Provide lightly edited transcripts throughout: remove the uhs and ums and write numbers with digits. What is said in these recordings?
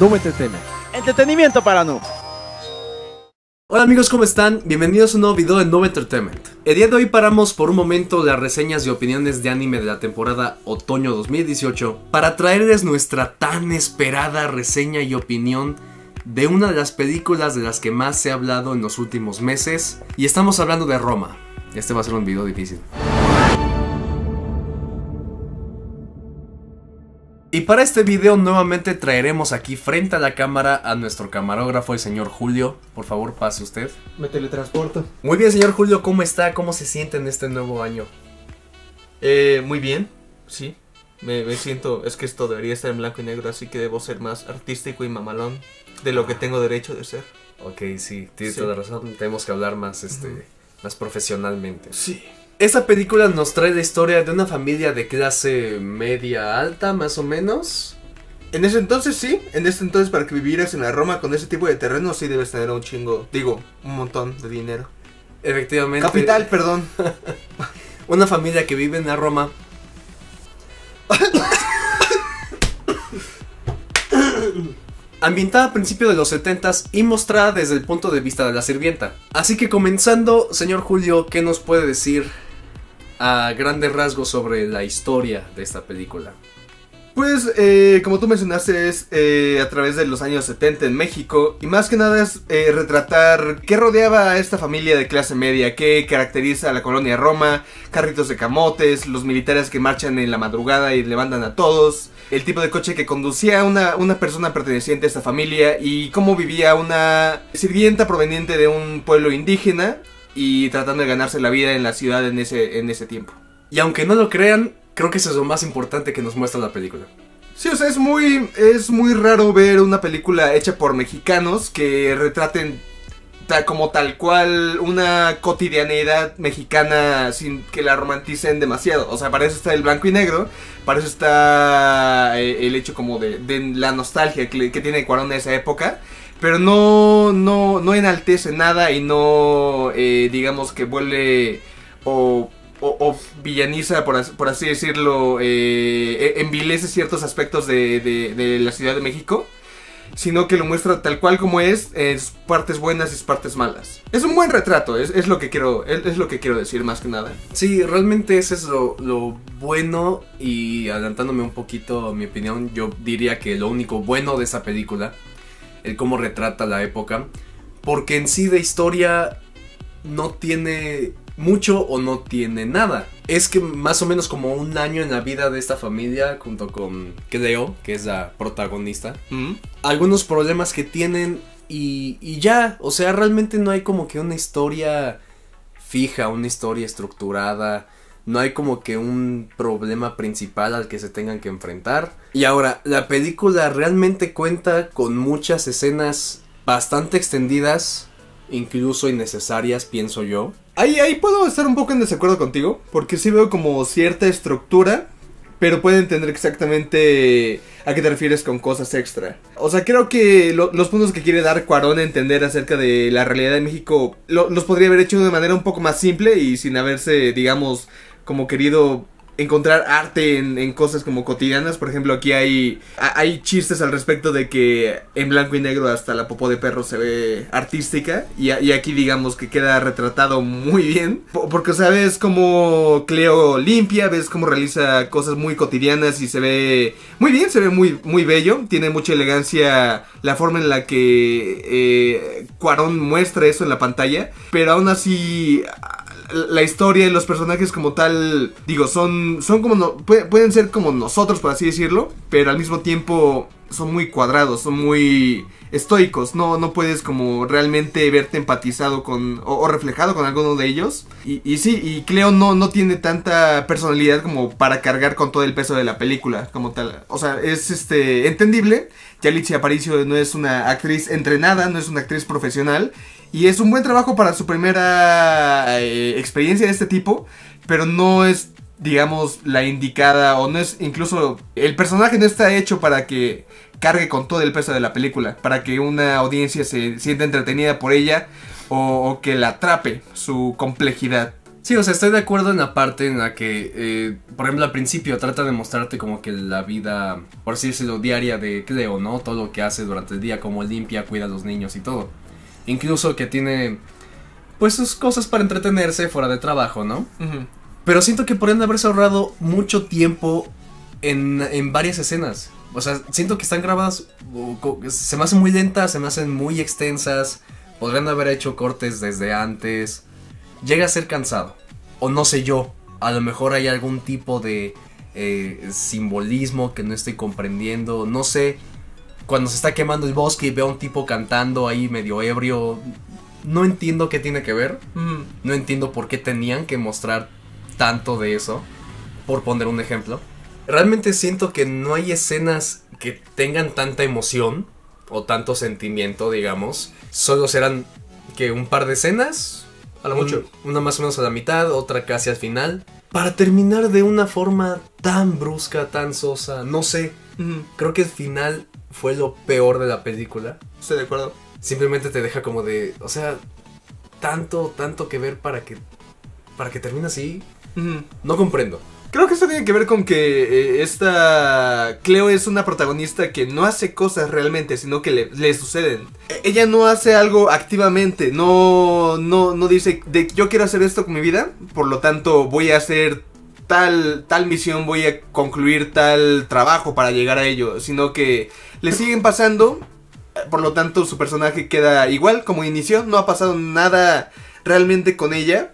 Noob Entertainment. Entretenimiento para Noob. Hola amigos, ¿cómo están? Bienvenidos a un nuevo video de Noob Entertainment. El día de hoy paramos por un momento las reseñas y opiniones de anime de la temporada otoño 2018 para traerles nuestra tan esperada reseña y opinión de una de las películas de las que más se ha hablado en los últimos meses, y estamos hablando de Roma. Este va a ser un video difícil. Y para este video nuevamente traeremos aquí frente a la cámara a nuestro camarógrafo, el señor Julio. Por favor, pase usted. Me teletransporto. Muy bien, señor Julio, ¿cómo está? ¿Cómo se siente en este nuevo año? Muy bien, sí. Me siento, es que esto debería estar en blanco y negro, así que debo ser más artístico y mamalón de lo que tengo derecho de ser. Ok, sí, tienes toda la razón, tenemos que hablar más, más profesionalmente. Sí. Esta película nos trae la historia de una familia de clase media alta, más o menos. En ese entonces sí, en ese entonces para que vivieras en la Roma con ese tipo de terreno sí debes tener un chingo, digo, un montón de dinero. Efectivamente. Capital, perdón. Una familia que vive en la Roma. Ambientada a principios de los 70s y mostrada desde el punto de vista de la sirvienta. Así que comenzando, señor Julio, ¿qué nos puede decir a grandes rasgos sobre la historia de esta película? Pues, como tú mencionaste, es a través de los años 70 en México. Y más que nada es retratar qué rodeaba a esta familia de clase media, qué caracteriza a la colonia Roma, carritos de camotes, los militares que marchan en la madrugada y levantan a todos, el tipo de coche que conducía una persona perteneciente a esta familia y cómo vivía una sirvienta proveniente de un pueblo indígena y tratando de ganarse la vida en la ciudad en ese tiempo. Y aunque no lo crean, creo que eso es lo más importante que nos muestra la película. Sí, o sea, es muy raro ver una película hecha por mexicanos que retraten como tal cual una cotidianeidad mexicana sin que la romanticen demasiado. O sea, para eso está el blanco y negro, para eso está el hecho como de la nostalgia que tiene Cuarón de esa época. Pero no enaltece nada y no, digamos que vuelve o villaniza, por así decirlo, envilece ciertos aspectos de la Ciudad de México, sino que lo muestra tal cual como es, partes buenas y partes malas. Es un buen retrato, es lo que quiero decir más que nada. Sí, realmente ese es lo bueno, y adelantándome un poquito a mi opinión, yo diría que lo único bueno de esa película, el cómo retrata la época, porque en sí de historia no tiene mucho o no tiene nada. Es que más o menos como un año en la vida de esta familia junto con Cleo, que es la protagonista. Algunos problemas que tienen y ya, o sea, realmente no hay como que una historia fija, una historia estructurada. No hay como que un problema principal al que se tengan que enfrentar. Y ahora, la película realmente cuenta con muchas escenas bastante extendidas, incluso innecesarias, pienso yo. Ahí puedo estar un poco en desacuerdo contigo, porque sí veo como cierta estructura, pero puedo entender exactamente a qué te refieres con cosas extra. O sea, creo que los puntos que quiere dar Cuarón a entender acerca de la realidad de México los podría haber hecho de manera un poco más simple y sin haberse, digamos, como querido encontrar arte en cosas como cotidianas. Por ejemplo, aquí hay chistes al respecto de que en blanco y negro hasta la popó de perro se ve artística, y aquí digamos que queda retratado muy bien, porque, o sea, ves como Cleo limpia, ves cómo realiza cosas muy cotidianas y se ve muy bien, se ve muy bello, tiene mucha elegancia la forma en la que Cuarón muestra eso en la pantalla, pero aún así la historia y los personajes como tal, digo, son como pueden ser como nosotros, por así decirlo, pero al mismo tiempo son muy cuadrados, son muy estoicos. No puedes como realmente verte empatizado con o reflejado con alguno de ellos. Y sí, y Cleo no tiene tanta personalidad como para cargar con todo el peso de la película como tal. O sea, es entendible. Yalitza Aparicio no es una actriz entrenada, no es una actriz profesional. Y es un buen trabajo para su primera experiencia de este tipo, pero no es, digamos, la indicada, o no es, incluso el personaje no está hecho para que cargue con todo el peso de la película, para que una audiencia se sienta entretenida por ella o que la atrape su complejidad. Sí, o sea, estoy de acuerdo en la parte en la que, por ejemplo, al principio trata de mostrarte como que la vida, por así decirlo, diaria de Cleo, ¿no? Todo lo que hace durante el día, como limpia, cuida a los niños y todo. Incluso que tiene, pues, sus cosas para entretenerse fuera de trabajo, ¿no? Uh-huh. Pero siento que podrían haberse ahorrado mucho tiempo en varias escenas. O sea, siento que están grabadas, se me hacen muy lentas, se me hacen muy extensas. Podrían haber hecho cortes desde antes. Llega a ser cansado. O no sé yo, a lo mejor hay algún tipo de simbolismo que no estoy comprendiendo. No sé, cuando se está quemando el bosque y veo a un tipo cantando ahí medio ebrio, no entiendo qué tiene que ver. No entiendo por qué tenían que mostrar tanto de eso, por poner un ejemplo. Realmente siento que no hay escenas que tengan tanta emoción o tanto sentimiento, digamos. Solo serán que un par de escenas, a lo mucho. Una más o menos a la mitad, otra casi al final, para terminar de una forma tan brusca, tan sosa, no sé. Creo que el final fue lo peor de la película. Estoy de acuerdo. Simplemente te deja como de, o sea, tanto que ver para que termine así. No comprendo. Creo que esto tiene que ver con que esta Cleo es una protagonista que no hace cosas realmente, sino que le suceden. Ella no hace algo activamente, no dice de yo quiero hacer esto con mi vida, por lo tanto voy a hacer tal misión, voy a concluir tal trabajo para llegar a ello, sino que le siguen pasando, por lo tanto su personaje queda igual como inició, no ha pasado nada realmente con ella.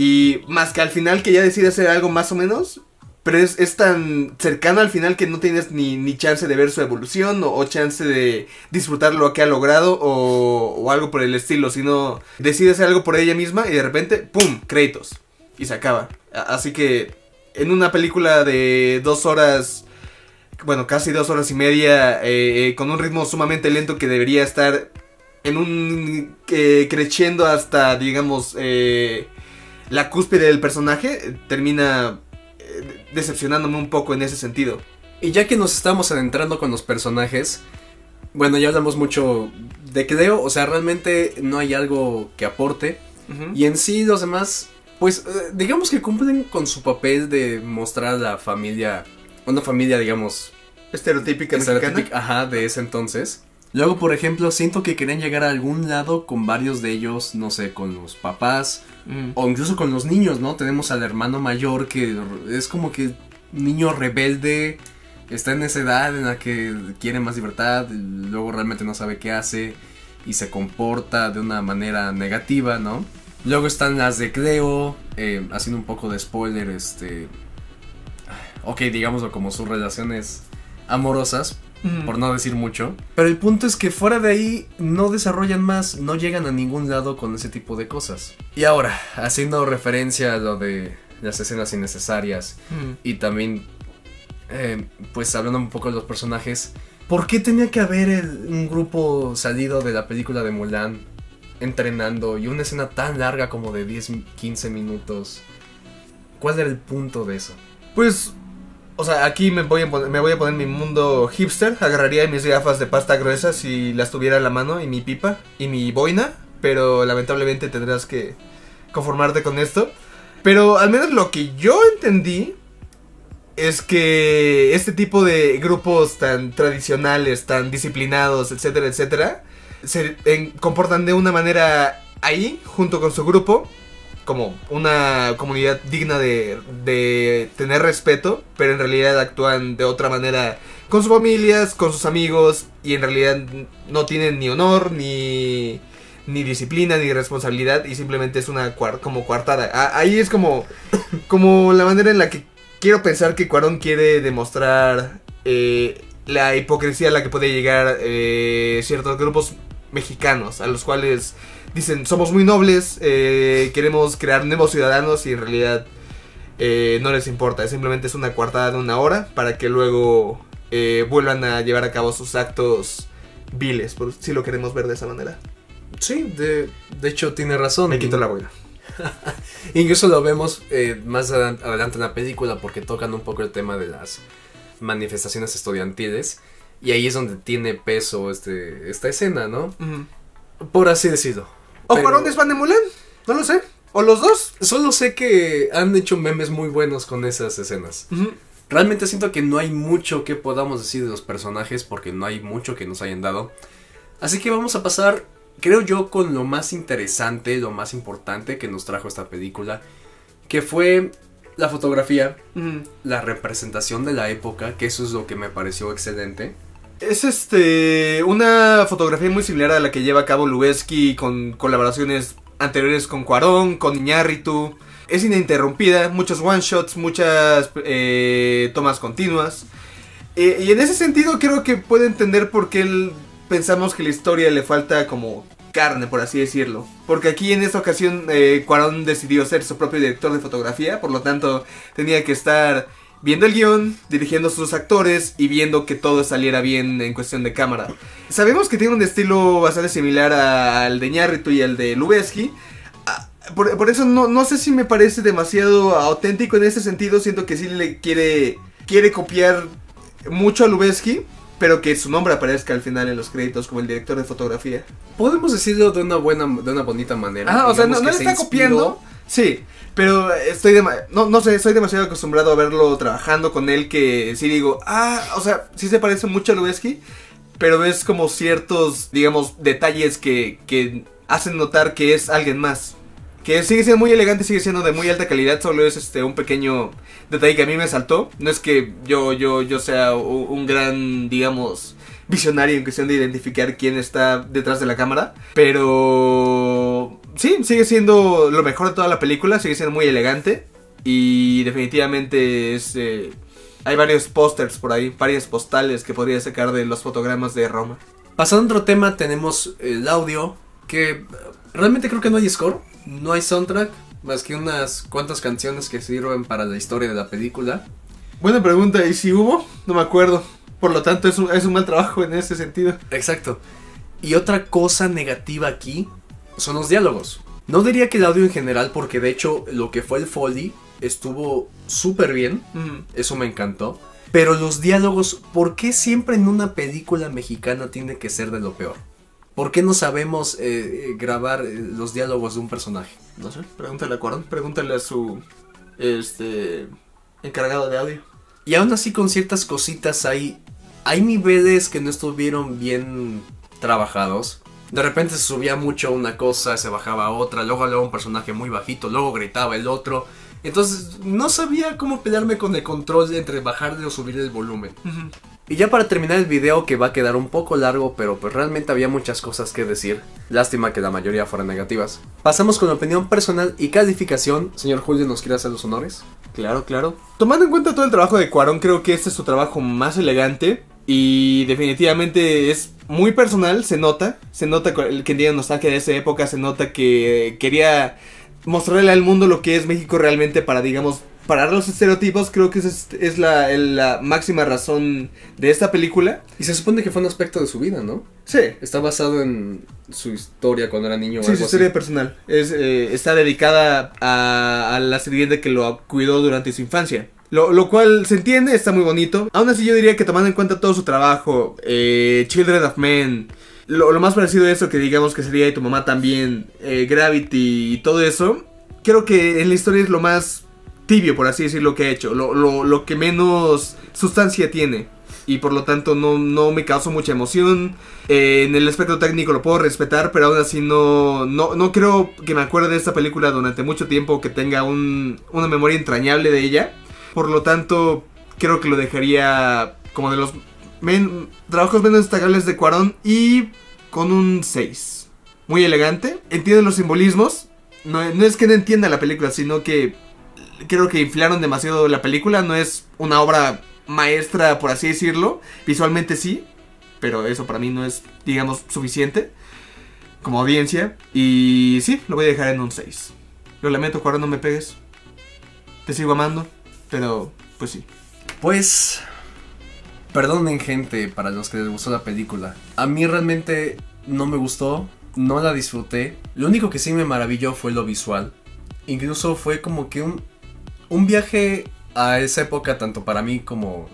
Y más que al final que ya decide hacer algo más o menos, pero es tan cercano al final que no tienes ni chance de ver su evolución o chance de disfrutar lo que ha logrado o algo por el estilo, sino decide hacer algo por ella misma y de repente, ¡pum!, créditos. Y se acaba. Así que en una película de 2 horas, bueno, casi 2 horas y media, con un ritmo sumamente lento que debería estar en un creciendo hasta, digamos, la cúspide del personaje, termina decepcionándome un poco en ese sentido. Y ya que nos estamos adentrando con los personajes, bueno, ya hablamos mucho de Cleo, o sea, realmente no hay algo que aporte. Y en sí los demás, pues, digamos que cumplen con su papel de mostrar a la familia, una familia, digamos, estereotípica mexicana. Ajá, de ese entonces. Luego, por ejemplo, siento que querían llegar a algún lado con varios de ellos, no sé, con los papás, o incluso con los niños, ¿no? Tenemos al hermano mayor que es como que niño rebelde, está en esa edad en la que quiere más libertad, luego realmente no sabe qué hace y se comporta de una manera negativa, ¿no? Luego están las de Cleo, haciendo un poco de spoiler, ok, digámoslo como sus relaciones amorosas, por no decir mucho. Pero el punto es que fuera de ahí no desarrollan más, no llegan a ningún lado con ese tipo de cosas. Y ahora, haciendo referencia a lo de las escenas innecesarias, y también, pues hablando un poco de los personajes, ¿por qué tenía que haber un grupo salido de la película de Mulan entrenando y una escena tan larga como de 10-15 minutos? ¿Cuál era el punto de eso? Pues, o sea, aquí me voy a poner mi mundo hipster. Agarraría mis gafas de pasta gruesa si las tuviera a la mano, y mi pipa y mi boina, pero lamentablemente tendrás que conformarte con esto. Pero al menos lo que yo entendí es que este tipo de grupos tan tradicionales, tan disciplinados, etcétera, etcétera, se comportan de una manera ahí, junto con su grupo, como una comunidad digna de tener respeto, pero en realidad actúan de otra manera con sus familias, con sus amigos, y en realidad no tienen ni honor, ni disciplina, ni responsabilidad, y simplemente es una como coartada. Ahí es como la manera en la que quiero pensar que Cuarón quiere demostrar la hipocresía a la que puede llegar ciertos grupos mexicanos, a los cuales dicen, somos muy nobles, queremos crear nuevos ciudadanos, y en realidad no les importa. Simplemente es una coartada de una hora para que luego vuelvan a llevar a cabo sus actos viles, si lo queremos ver de esa manera. Sí, de hecho tiene razón. Me quito la boina. Incluso lo vemos más adelante en la película, porque tocan un poco el tema de las manifestaciones estudiantiles, y ahí es donde tiene peso esta escena, ¿no? Por así decirlo. ¿O Cuarón es fan de Mulan? No lo sé, O los dos. Solo sé que han hecho memes muy buenos con esas escenas. Uh-huh. Realmente siento que no hay mucho que podamos decir de los personajes, porque no hay mucho que nos hayan dado. Así que vamos a pasar, creo yo, con lo más interesante, lo más importante que nos trajo esta película, que fue la fotografía, uh-huh, la representación de la época, que eso es lo que me pareció excelente. Es una fotografía muy similar a la que lleva a cabo Lubezki, con colaboraciones anteriores con Cuarón, con Iñarritu. Es ininterrumpida, muchos one shots, muchas tomas continuas. Y en ese sentido creo que puede entender por qué pensamos que la historia le falta como carne, por así decirlo. Porque aquí en esta ocasión Cuarón decidió ser su propio director de fotografía, por lo tanto tenía que estar viendo el guión, dirigiendo a sus actores y viendo que todo saliera bien en cuestión de cámara. Sabemos que tiene un estilo bastante similar al de Iñárritu y al de Lubezki. Por eso no sé si me parece demasiado auténtico en ese sentido. Siento que sí le quiere copiar mucho a Lubezki, pero que su nombre aparezca al final en los créditos como el director de fotografía. Podemos decirlo de una bonita manera. Ah, o sea, no le está copiando. Sí, pero estoy demasiado acostumbrado a verlo trabajando con él que sí digo, o sea, sí se parece mucho a Lubezki, pero es como ciertos, digamos, detalles que hacen notar que es alguien más. Que sigue siendo muy elegante, sigue siendo de muy alta calidad, solo es un pequeño detalle que a mí me saltó. No es que yo sea un gran, digamos, visionario en cuestión de identificar quién está detrás de la cámara, pero sí, sigue siendo lo mejor de toda la película, sigue siendo muy elegante y definitivamente es hay varios pósters por ahí, varias postales que podría sacar de los fotogramas de Roma. Pasando a otro tema, tenemos el audio, que realmente creo que no hay score, no hay soundtrack, más que unas cuantas canciones que sirven para la historia de la película. Buena pregunta, ¿y si hubo? No me acuerdo. Por lo tanto, es un mal trabajo en ese sentido. Exacto. Y otra cosa negativa aquí son los diálogos. No diría que el audio en general, porque de hecho lo que fue el Foley estuvo súper bien. Mm. Eso me encantó. Pero los diálogos, ¿por qué siempre en una película mexicana tiene que ser de lo peor? ¿Por qué no sabemos grabar los diálogos de un personaje? No sé, pregúntale a Cuarón, pregúntale a su encargado de audio. Y aún así con ciertas cositas hay niveles que no estuvieron bien trabajados. De repente se subía mucho una cosa, se bajaba otra, luego hablaba un personaje muy bajito, luego gritaba el otro. Entonces no sabía cómo pelearme con el control entre bajarle o subirle el volumen. Uh-huh. Y ya para terminar el video, que va a quedar un poco largo, pero pues realmente había muchas cosas que decir. Lástima que la mayoría fueran negativas. Pasamos con la opinión personal y calificación. Señor Julio, ¿nos quiere hacer los honores? Claro, claro. Tomando en cuenta todo el trabajo de Cuarón, creo que este es su trabajo más elegante y definitivamente es muy personal, se nota que tiene nostalgia de esa época, se nota que quería mostrarle al mundo lo que es México realmente para, digamos, parar los estereotipos. Creo que esa es la máxima razón de esta película. Y se supone que fue un aspecto de su vida, ¿no? Sí. Está basado en su historia cuando era niño. Sí, o algo, su historia así personal. Está dedicada a la sirviente que lo cuidó durante su infancia. Lo cual se entiende, está muy bonito. Aún así yo diría que tomando en cuenta todo su trabajo, Children of Men, lo más parecido a eso que digamos que sería Y tu mamá también, Gravity y todo eso, creo que en la historia es lo más tibio, por así decirlo, que ha hecho, lo que menos sustancia tiene. Y por lo tanto no me causó mucha emoción. En el aspecto técnico lo puedo respetar, pero aún así no creo que me acuerde de esta película durante mucho tiempo, que tenga una memoria entrañable de ella. Por lo tanto, creo que lo dejaría como de los trabajos menos destacables de Cuarón y con un 6. Muy elegante, entiende los simbolismos. No es que no entienda la película, sino que creo que inflaron demasiado la película. No es una obra maestra, por así decirlo. Visualmente sí, pero eso para mí no es, digamos, suficiente como audiencia. Y sí, lo voy a dejar en un 6. Lo lamento, Cuarón, no me pegues. Te sigo amando, pero pues sí. Pues perdonen, gente, para los que les gustó la película. A mí realmente no me gustó, no la disfruté. Lo único que sí me maravilló fue lo visual. Incluso fue como que un viaje a esa época, tanto para mí como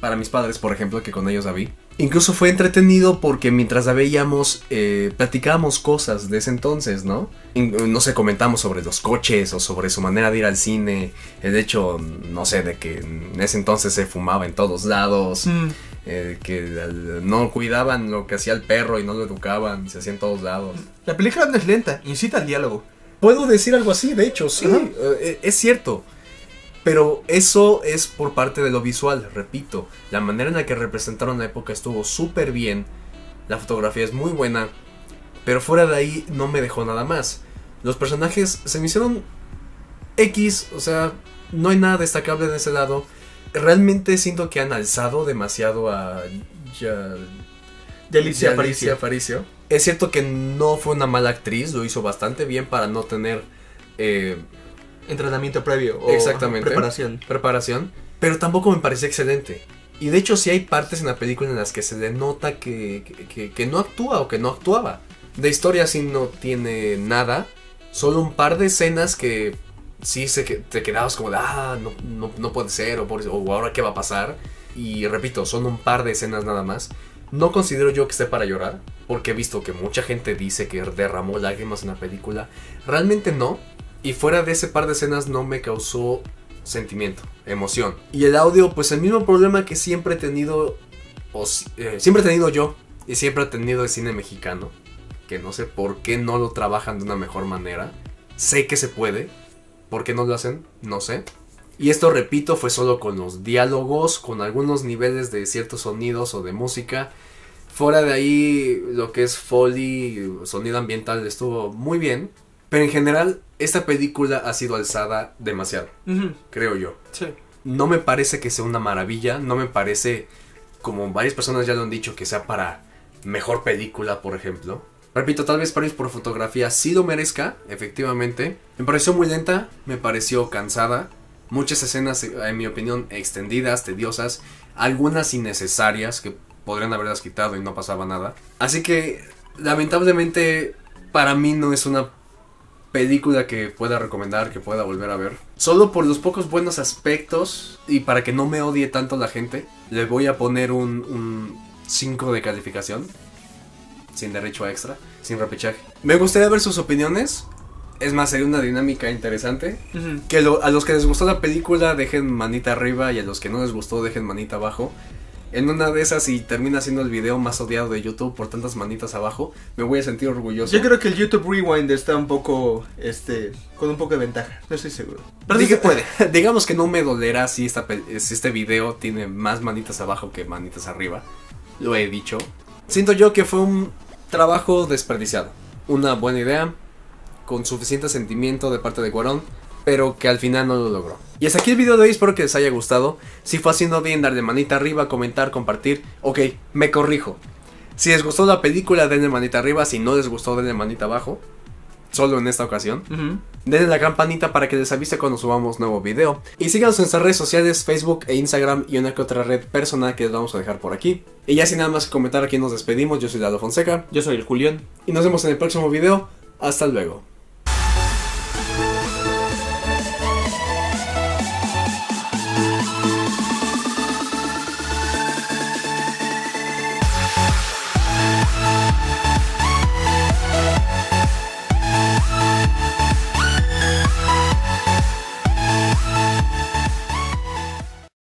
para mis padres, por ejemplo, que con ellos la vi. Incluso fue entretenido porque mientras la veíamos, platicábamos cosas de ese entonces, ¿no? No sé, comentamos sobre los coches o sobre su manera de ir al cine. De hecho, no sé, de que en ese entonces se fumaba en todos lados. Que no cuidaban lo que hacía el perro y no lo educaban, se hacía en todos lados. La película no es lenta, incita al diálogo. Puedo decir algo así, de hecho, sí, es cierto. Pero eso es por parte de lo visual, repito. La manera en la que representaron la época estuvo súper bien. La fotografía es muy buena. Pero fuera de ahí no me dejó nada más. Los personajes se me hicieron X, o sea, no hay nada destacable en ese lado. Realmente siento que han alzado demasiado a Yalitza Aparicio. Es cierto que no fue una mala actriz, lo hizo bastante bien para no tener... entrenamiento previo o preparación, pero tampoco me pareció excelente. Y de hecho sí hay partes en la película en las que se denota que no actúa o que no actuaba. De historia sí no tiene nada, solo un par de escenas que sí te quedabas como de ah, no puede ser o ahora qué va a pasar. Y repito, son un par de escenas nada más. No considero yo que esté para llorar, porque he visto que mucha gente dice que derramó lágrimas en la película. Realmente no. Y fuera de ese par de escenas no me causó sentimiento, emoción. Y el audio, pues el mismo problema que siempre he tenido, siempre he tenido yo, y siempre ha tenido el cine mexicano, que no sé por qué no lo trabajan de una mejor manera. Sé que se puede, ¿por qué no lo hacen? No sé. Y esto, repito, fue solo con los diálogos, con algunos niveles de ciertos sonidos o de música. Fuera de ahí, lo que es Foley, sonido ambiental, estuvo muy bien. Pero en general, esta película ha sido alzada demasiado, creo yo. Sí. No me parece que sea una maravilla, no me parece, como varias personas ya lo han dicho, que sea para mejor película, por ejemplo. Repito, tal vez París por fotografía sí lo merezca, efectivamente. Me pareció muy lenta, me pareció cansada. Muchas escenas, en mi opinión, extendidas, tediosas. Algunas innecesarias, que podrían haberlas quitado y no pasaba nada. Así que, lamentablemente, para mí no es una película que pueda recomendar, que pueda volver a ver. Solo por los pocos buenos aspectos y para que no me odie tanto la gente, le voy a poner un 5 de calificación, sin derecho a extra, sin repechaje. Me gustaría ver sus opiniones. Es más, sería una dinámica interesante. Que a los que les gustó la película dejen manita arriba, y a los que no les gustó dejen manita abajo. En una de esas, si termina siendo el video más odiado de YouTube por tantas manitas abajo, me voy a sentir orgulloso. Yo creo que el YouTube Rewind está un poco, con un poco de ventaja, no estoy seguro. Pero sí que puede. Digamos que no me dolerá si este video tiene más manitas abajo que manitas arriba. Lo he dicho. Siento yo que fue un trabajo desperdiciado. Una buena idea, con suficiente sentimiento de parte de Cuarón, pero que al final no lo logró. Y hasta aquí el video de hoy, espero que les haya gustado. Si fue así, no olviden darle manita arriba, comentar, compartir. Ok, me corrijo. Si les gustó la película, denle manita arriba. Si no les gustó, denle manita abajo. Solo en esta ocasión. Denle la campanita para que les avise cuando subamos nuevo video. Y síganos en nuestras redes sociales, Facebook e Instagram, y una que otra red personal que les vamos a dejar por aquí. Y ya sin nada más que comentar, aquí nos despedimos. Yo soy Lalo Fonseca. Yo soy el Julián. Y nos vemos en el próximo video. Hasta luego.